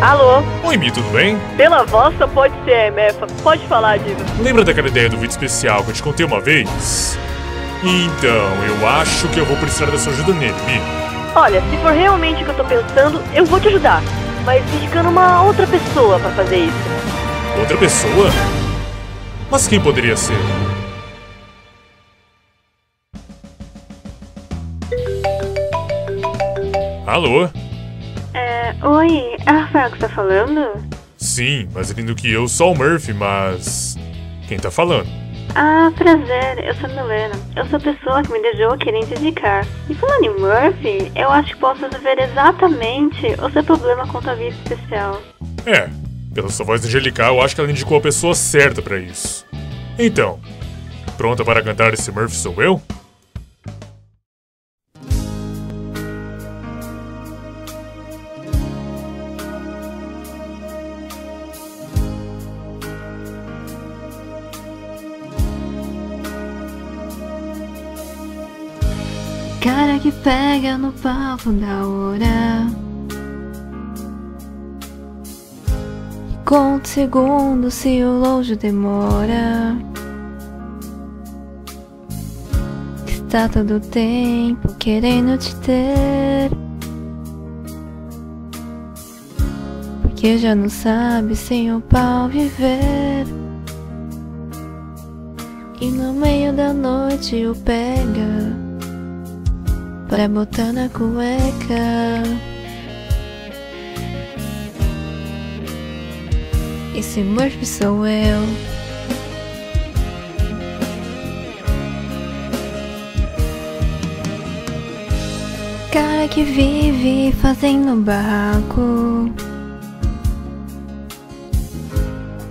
Alô? Oi, Mi, tudo bem? Pela voz só pode ser a MF. Pode falar, Diva. Lembra daquela ideia do vídeo especial que eu te contei uma vez? Então, eu acho que eu vou precisar da sua ajuda nele, Mi. Olha, se for realmente o que eu tô pensando, eu vou te ajudar. Mas indicando uma outra pessoa pra fazer isso. Outra pessoa? Mas quem poderia ser? Alô? Oi, é o Rafael que tá falando? Sim, mais lindo que eu, só o Murphy, mas... Quem tá falando? Ah, prazer, eu sou a Milena. Eu sou a pessoa que me deixou querendo te indicar. E falando em Murphy, eu acho que posso resolver exatamente o seu problema com a vida especial. É, pela sua voz angelical, eu acho que ela indicou a pessoa certa pra isso. Então, pronta para cantar esse Murphy sou eu? Cara que pega no palco da hora e conta segundos se o longe demora. Está todo o tempo querendo te ter, porque já não sabe sem o pau viver. E no meio da noite o pega pra botar na cueca. Esse Murphy sou eu. Cara que vive fazendo barraco,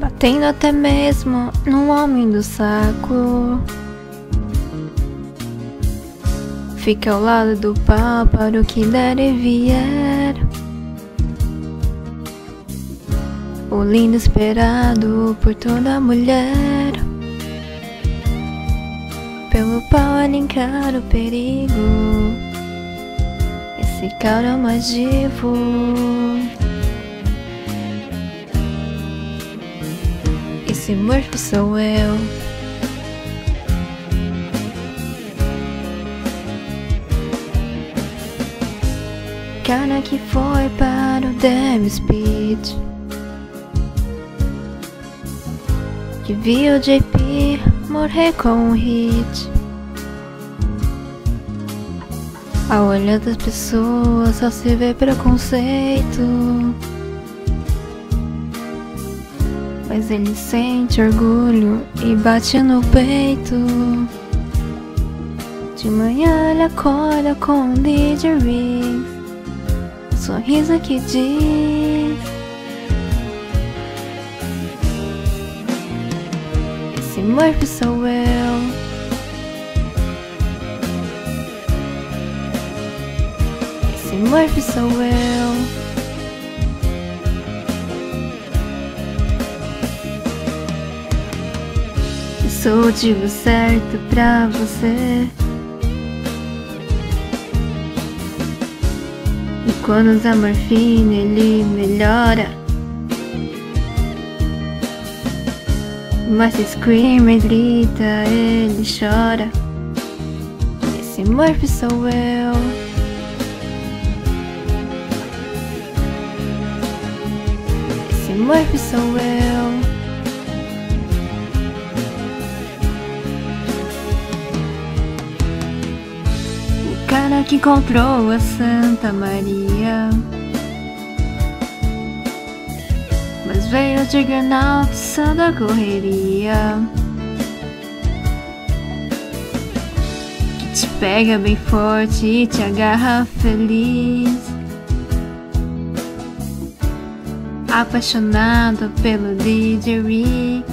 batendo até mesmo no homem do saco. Fica ao lado do pau para o que der e vier. O lindo esperado por toda mulher. Pelo pau ele encara o perigo. Esse cara é o mais divo. Esse Murphy sou eu. Cara que foi para o Damn Speed, que viu o JP morrer com um hit. Ao olhar das pessoas só se vê preconceito, mas ele sente orgulho e bate no peito. De manhã ele acorda com o DJ Rix, sorriso que diz: esse Murphy sou eu. Esse Murphy sou eu. Eu sou o tipo certo pra você. Quando usa morfina ele melhora, mas se scream e grita ele chora. Esse Murphy sou eu. Esse Murphy sou eu. O cara que comprou a Santa Maria, mas veio de Granada só da correria. Que te pega bem forte e te agarra feliz, apaixonado pelo DJ Rix.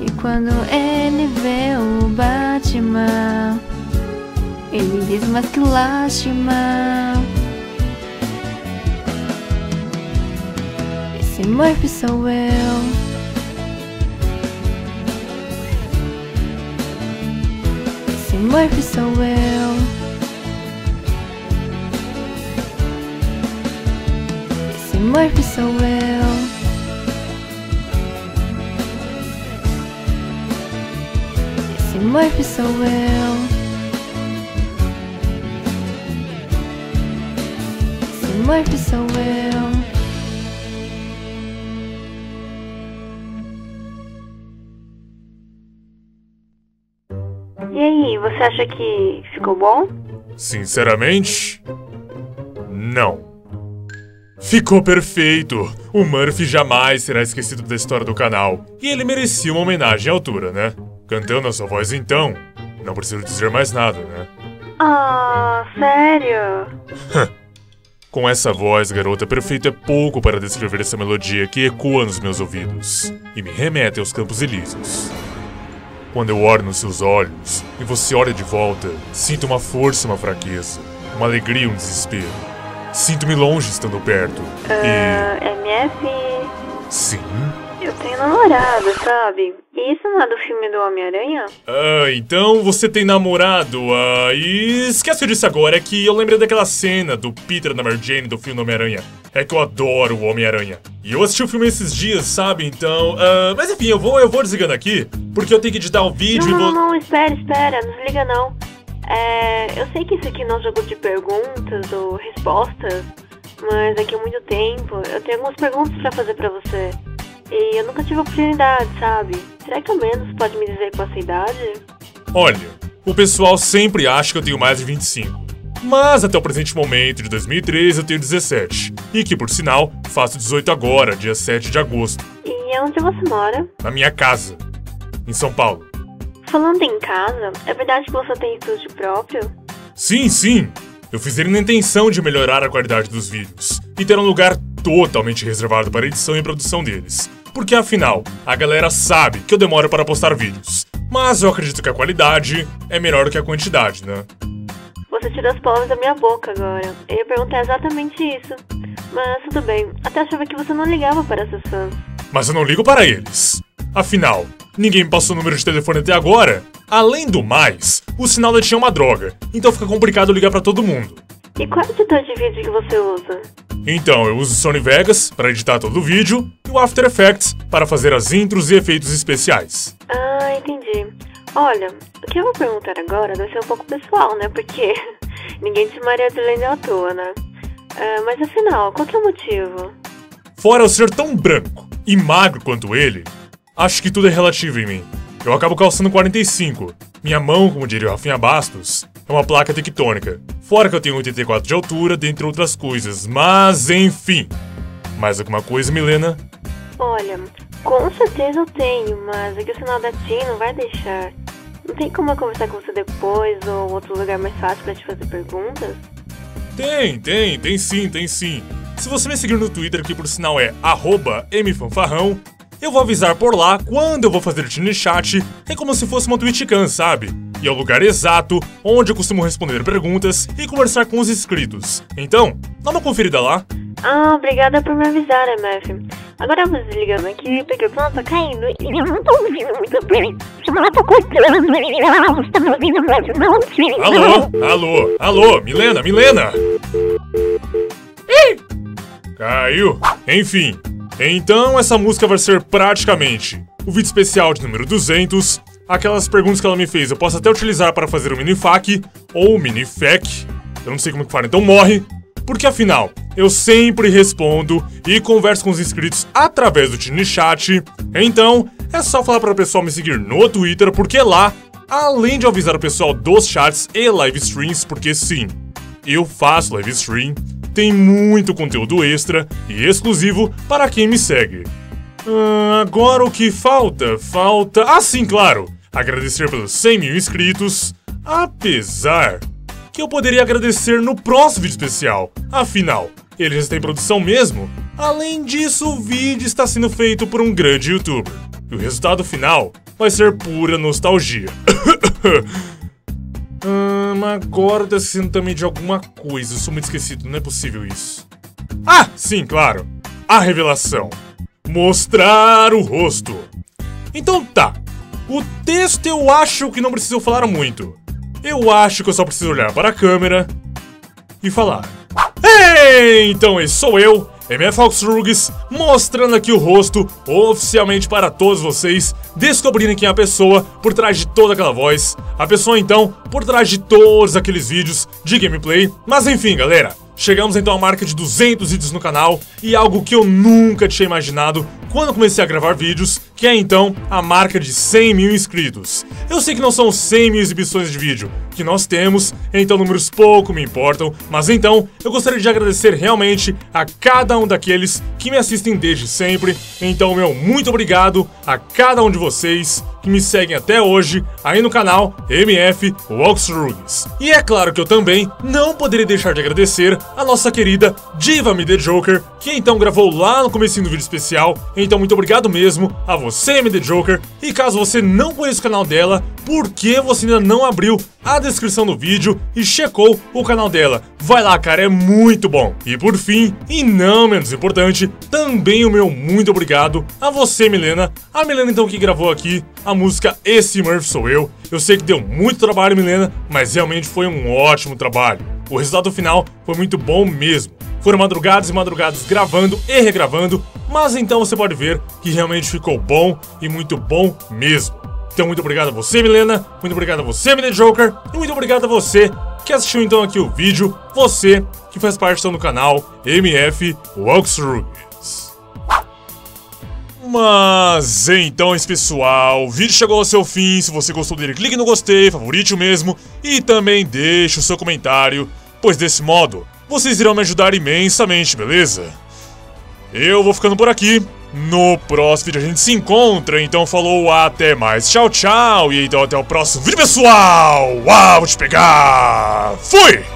E quando ele vê o Batman, ele diz: mas que lástima. Esse Murphy sou eu. Esse Murphy sou eu. Murphy sou eu. Esse Murphy sou eu. Esse Murphy sou eu. E aí, você acha que ficou bom? Sinceramente, não. Ficou perfeito! O Murphy jamais será esquecido da história do canal. E ele merecia uma homenagem à altura, né? Cantando a sua voz então, não preciso dizer mais nada, né? Ah, sério? Com essa voz, garota, perfeito é pouco para descrever essa melodia que ecoa nos meus ouvidos e me remete aos Campos Elíseos. Quando eu olho nos seus olhos e você olha de volta, sinto uma força e uma fraqueza, uma alegria e um desespero. Sinto-me longe estando perto e... MF? Sim? Eu tenho namorado, sabe? E isso não é do filme do Homem-Aranha? Ah, então você tem namorado, e esquece disso agora, é que eu lembrei daquela cena do Peter na Mary Jane do filme do Homem-Aranha. É que eu adoro o Homem-Aranha. E eu assisti o filme esses dias, sabe? Então, mas enfim, eu vou desligando aqui, porque eu tenho que editar o vídeo e vou... Não, espera, não desliga não. Eu sei que isso aqui não é um jogo de perguntas ou respostas, mas daqui a muito tempo eu tenho algumas perguntas pra fazer pra você. E eu nunca tive a oportunidade, sabe? Será que ao menos pode me dizer qual a sua idade? Olha, o pessoal sempre acha que eu tenho mais de 25. Mas até o presente momento, de 2003, eu tenho 17. E que, por sinal, faço 18 agora, dia 7 de agosto. E onde você mora? Na minha casa, em São Paulo. Falando em casa, é verdade que você tem estúdio próprio? Sim. Eu fiz ele na intenção de melhorar a qualidade dos vídeos e ter um lugar totalmente reservado para a edição e produção deles. Porque, afinal, a galera sabe que eu demoro para postar vídeos. Mas eu acredito que a qualidade é melhor do que a quantidade, né? Você tirou as palavras da minha boca agora. Eu ia perguntar exatamente isso. Mas tudo bem, até achava que você não ligava para seus fãs. Mas eu não ligo para eles. Afinal, ninguém me passou o número de telefone até agora. Além do mais, o sinal da tinha uma droga, então fica complicado ligar pra todo mundo. E qual editor de vídeo que você usa? Então, eu uso o Sony Vegas para editar todo o vídeo e o After Effects para fazer as intros e efeitos especiais. Ah, entendi. Olha, o que eu vou perguntar agora deve ser um pouco pessoal, né? Porque ninguém te maria de lenda à toa, né? Mas afinal, qual que é o motivo? Fora eu ser tão branco e magro quanto ele, acho que tudo é relativo em mim. Eu acabo calçando 45. Minha mão, como diria o Rafinha Bastos, é uma placa tectônica. Fora que eu tenho 84 de altura, dentre outras coisas, mas enfim. Mais alguma coisa, Milena? Olha, com certeza eu tenho, mas é que o sinal da TIM não vai deixar. Não tem como eu conversar com você depois ou outro lugar mais fácil pra te fazer perguntas? Tem sim. Se você me seguir no Twitter, que por sinal é @mfanfarrão, eu vou avisar por lá quando eu vou fazer o TinyChat. É como se fosse uma Twitchcam, sabe? E é o lugar exato onde eu costumo responder perguntas e conversar com os inscritos. Então, dá uma conferida lá. Ah, obrigada por me avisar, MF. Agora eu vou desligando aqui, porque o plano tá caindo e eu não tô ouvindo muito bem. Alô, Milena. Ih! Caiu. Enfim, então essa música vai ser praticamente o vídeo especial de número 200. Aquelas perguntas que ela me fez eu posso até utilizar para fazer o mini-fac ou mini-fac. Eu não sei como que fala, então morre. Porque afinal, eu sempre respondo e converso com os inscritos através do TinyChat. Então, é só falar para o pessoal me seguir no Twitter, porque lá, além de avisar o pessoal dos chats e live streams, porque sim, eu faço live stream, tem muito conteúdo extra e exclusivo para quem me segue. Agora o que falta? Ah, sim, claro! Agradecer pelos 100 mil inscritos, apesar... que eu poderia agradecer no próximo vídeo especial. Afinal, ele já tem produção mesmo. Além disso, o vídeo está sendo feito por um grande youtuber. E o resultado final vai ser pura nostalgia. Agora eu tô esquecendo também de alguma coisa. Eu sou muito esquecido, não é possível isso. Ah, sim, claro. A revelação. Mostrar o rosto. Então tá. O texto eu acho que não preciso falar muito. Eu acho que eu só preciso olhar para a câmera e falar. Então esse sou eu, MFoxRugs mostrando aqui o rosto oficialmente para todos vocês descobrirem quem é a pessoa por trás de toda aquela voz, a pessoa então por trás de todos aqueles vídeos de gameplay. Mas enfim, galera, chegamos então à marca de 200 vídeos no canal, e algo que eu nunca tinha imaginado quando comecei a gravar vídeos, que é então a marca de 100 mil inscritos. Eu sei que não são 100 mil exibições de vídeo que nós temos, então números pouco me importam, mas então eu gostaria de agradecer realmente a cada um daqueles que me assistem desde sempre. Então meu muito obrigado a cada um de vocês que me seguem até hoje aí no canal MF Walkthroughs. E é claro que eu também não poderia deixar de agradecer a nossa querida Diva Mi The Joker, que então gravou lá no comecinho do vídeo especial. Então muito obrigado mesmo a você, MD Joker. E caso você não conheça o canal dela, por que você ainda não abriu a descrição do vídeo e checou o canal dela? Vai lá, cara, é muito bom. E por fim, e não menos importante, também o meu muito obrigado a você, Milena. A Milena então que gravou aqui a música Esse Murphy Sou Eu. Eu sei que deu muito trabalho, Milena, mas realmente foi um ótimo trabalho. O resultado final foi muito bom mesmo. Foram madrugadas e madrugadas gravando e regravando, mas então você pode ver que realmente ficou bom e muito bom mesmo. Então muito obrigado a você, Milena, muito obrigado a você, Mini Joker, e muito obrigado a você que assistiu então aqui o vídeo, você que faz parte então do canal MF Walkthroughs. Mas então é isso, pessoal, o vídeo chegou ao seu fim. Se você gostou dele, clique no gostei, favorite mesmo, e também deixe o seu comentário, pois desse modo vocês irão me ajudar imensamente, beleza? Eu vou ficando por aqui. No próximo vídeo a gente se encontra. Então falou, até mais. Tchau, tchau. E então até o próximo vídeo, pessoal. Uau, vou te pegar. Fui!